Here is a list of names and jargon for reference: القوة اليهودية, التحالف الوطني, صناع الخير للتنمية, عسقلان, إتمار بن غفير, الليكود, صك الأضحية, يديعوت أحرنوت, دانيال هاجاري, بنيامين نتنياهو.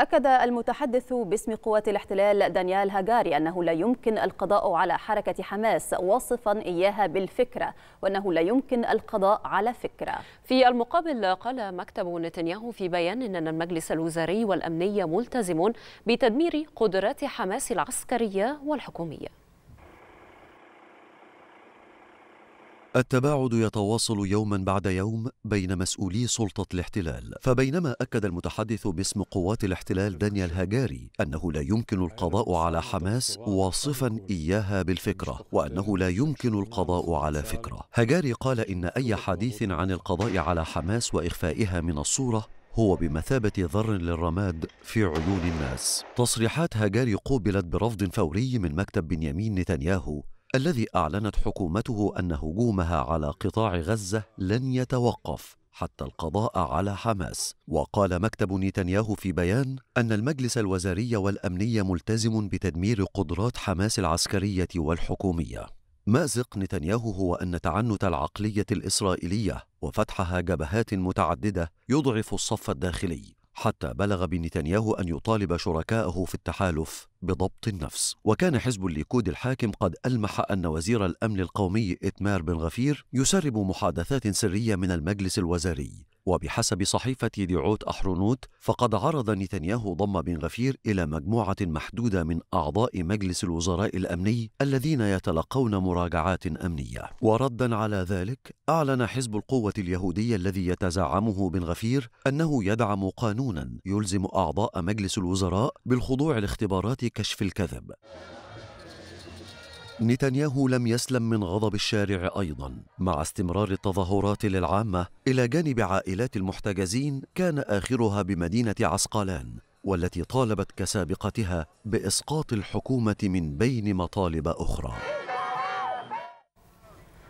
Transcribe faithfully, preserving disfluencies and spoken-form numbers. أكد المتحدث باسم قوات الاحتلال دانيال هاجاري أنه لا يمكن القضاء على حركة حماس، واصفا إياها بالفكرة وأنه لا يمكن القضاء على فكرة. في المقابل قال مكتب نتنياهو في بيان أن المجلس الوزاري والأمني ملتزم بتدمير قدرات حماس العسكرية والحكومية. التباعد يتواصل يوما بعد يوم بين مسؤولي سلطة الاحتلال، فبينما أكد المتحدث باسم قوات الاحتلال دانيال هاجاري أنه لا يمكن القضاء على حماس، واصفا إياها بالفكرة وأنه لا يمكن القضاء على فكرة. هاجاري قال إن أي حديث عن القضاء على حماس وإخفائها من الصورة هو بمثابة ذر للرماد في عيون الناس. تصريحات هاجاري قوبلت برفض فوري من مكتب بنيامين نتنياهو الذي أعلنت حكومته أن هجومها على قطاع غزة لن يتوقف حتى القضاء على حماس. وقال مكتب نتنياهو في بيان أن المجلس الوزاري والأمني ملتزم بتدمير قدرات حماس العسكرية والحكومية. مأزق نتنياهو هو أن تعنت العقلية الإسرائيلية وفتحها جبهات متعددة يضعف الصف الداخلي، حتى بلغ بنتنياهو أن يطالب شركائه في التحالف بضبط النفس. وكان حزب الليكود الحاكم قد ألمح أن وزير الأمن القومي إتمار بن غفير يسرب محادثات سرية من المجلس الوزاري. وبحسب صحيفة يديعوت أحرنوت فقد عرض نتنياهو ضم بن غفير إلى مجموعة محدودة من أعضاء مجلس الوزراء الأمني الذين يتلقون مراجعات أمنية. وردا على ذلك أعلن حزب القوة اليهودية الذي يتزعمه بن غفير أنه يدعم قانونا يلزم أعضاء مجلس الوزراء بالخضوع لاختبارات كشف الكذب. نتنياهو لم يسلم من غضب الشارع أيضا، مع استمرار التظاهرات للعامة إلى جانب عائلات المحتجزين كان آخرها بمدينة عسقلان، والتي طالبت كسابقتها بإسقاط الحكومة من بين مطالب أخرى.